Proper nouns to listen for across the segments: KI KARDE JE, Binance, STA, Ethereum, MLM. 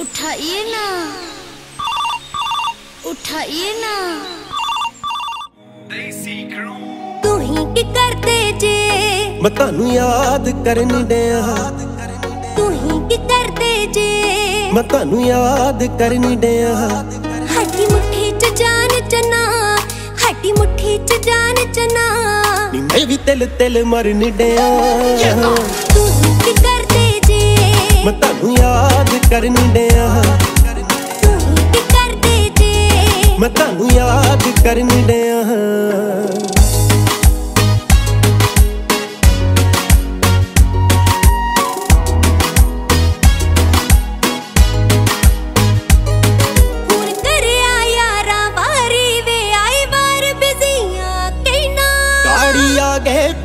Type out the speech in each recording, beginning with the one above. उठाइए ना, उठाइए ना। तुहीं की करदे जे मैं तानू याद करन दिया, तुहीं की करदे जे मैं तानू याद करन दिया। हाडी मुट्ठी च जान चना, हाडी मुट्ठी च जान चना, मैं भी तिल तिल मरन दिया। तुहीं की करदे जे मैं तानू याद करन दिया, मैं तानू याद करन दिया।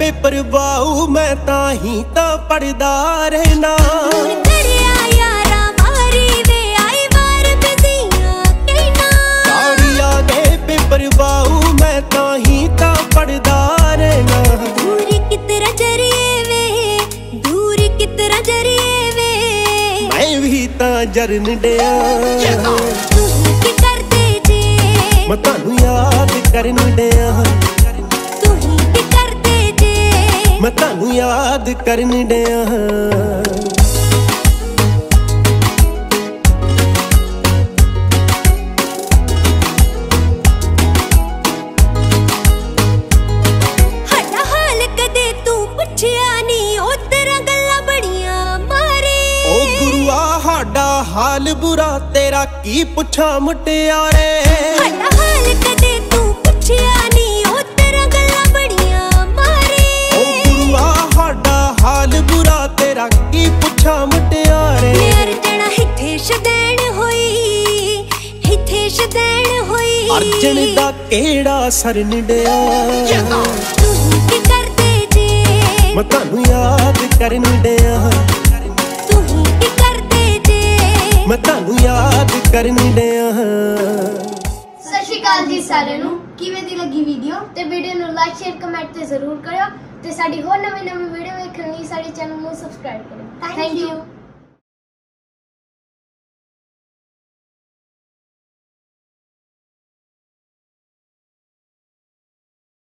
पेपर बाऊ मैं ताही ता पढ़दा रहना, जरन दिया। तुहीं की करदे जे मैं तानू याद करन दिया, तुहीं की करदे जे मैं तानू याद करन दिया। हाल बुरा तेरा की पुछा मुटियारे, हाड़ा हाल कदे तू पुछया नी ओ तेरा गल्ला बड़िया मारे। ओ गुरुआ हाड़ा हाल बुरा तेरा की पुछा मुटियारे, यार जना हिथे शदैन होई अर्जन दा केड़ा सरन दिया। तुहीं की करदे जे मैं तानू याद करन दिया, मैं तानू याद करन दिया। सत श्री अकाल जी सारे नू, किवें दी लगी वीडियो ते वीडियो नू लाइक शेयर कमेंट ते जरूर करो ते साडी होर नवी नवी वीडियो वेखण लई साडे चैनल नू सबसक्राइब करो। Thank you.